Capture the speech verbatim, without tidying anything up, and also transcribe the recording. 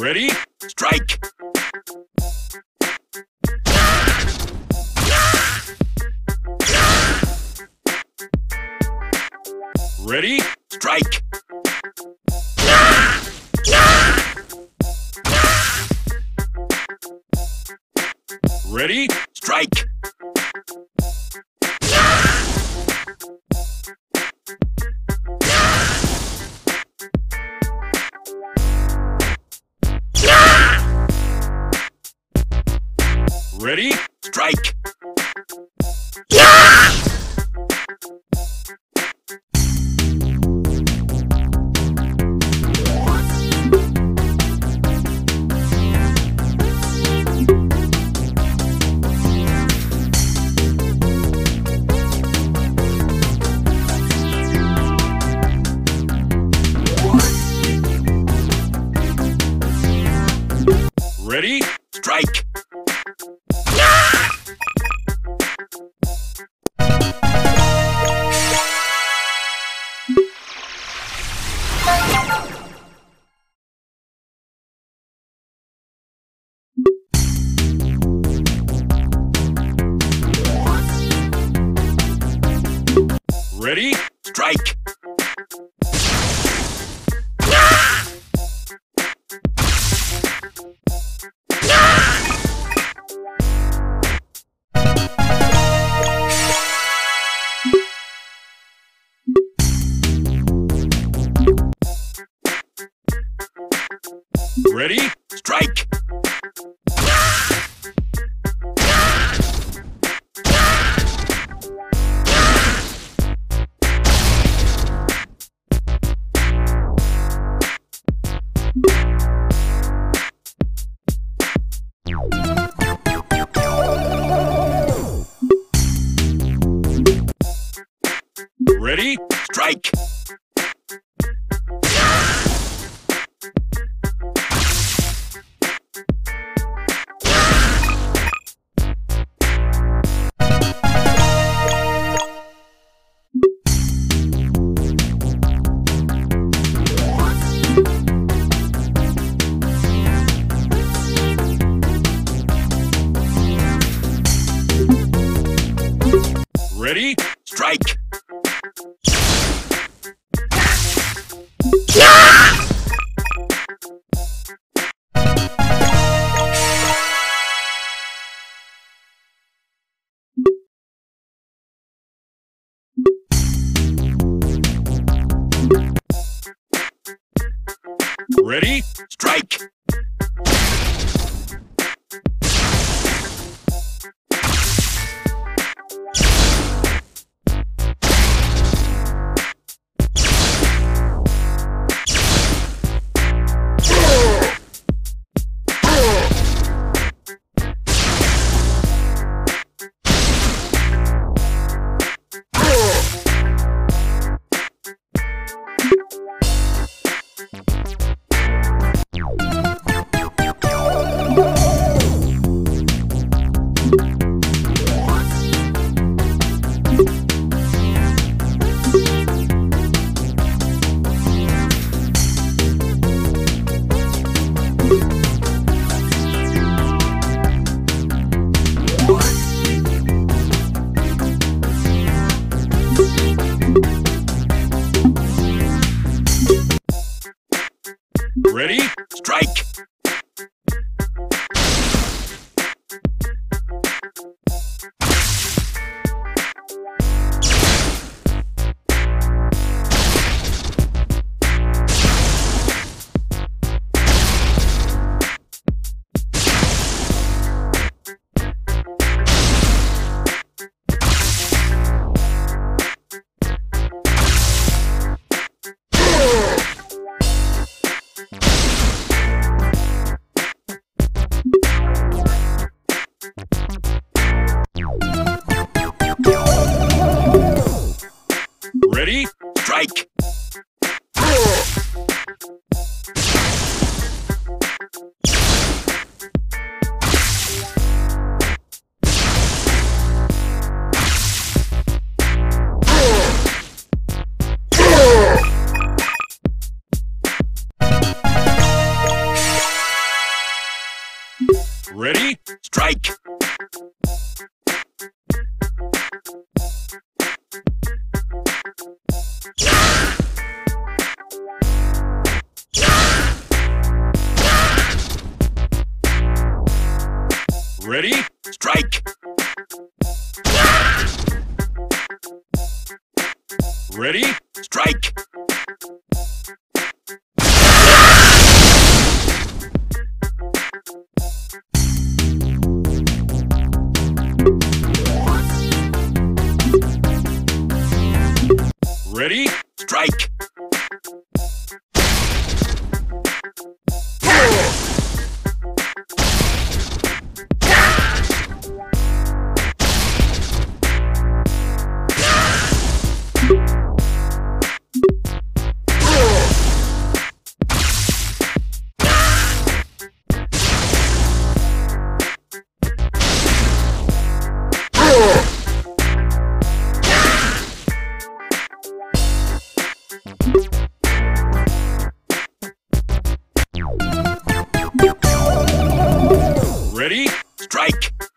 Ready? Strike! Ready? Strike! Ready? Strike! Ready? Strike! Yeah! Ready? Strike! Ready? Strike! Ready? Strike! Ready? Strike! Ready? Strike! Ready? Strike! Go! Ready? Strike! Ready? Strike! Ready? Strike! Ready? Strike! Ready? Strike!